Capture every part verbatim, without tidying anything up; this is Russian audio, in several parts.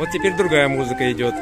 Вот теперь другая музыка идет.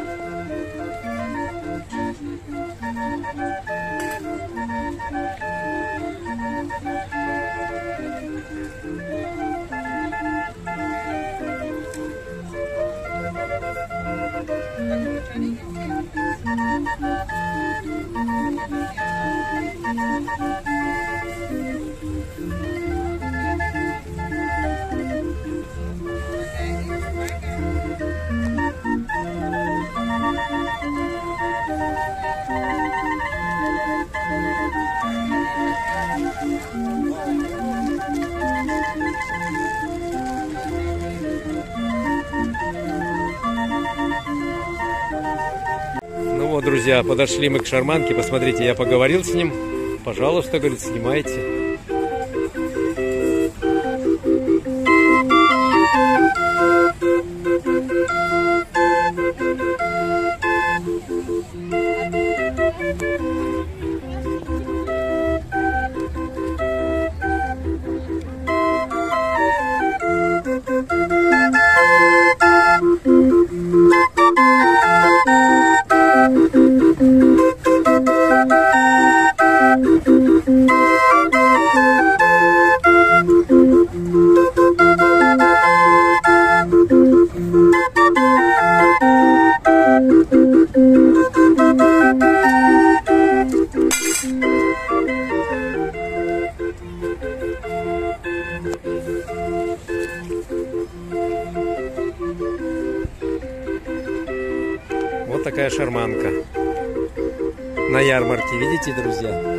Друзья, подошли мы к шарманке. Посмотрите, я поговорил с ним. Пожалуйста, говорит, снимайте. Такая шарманка на ярмарке, видите, друзья?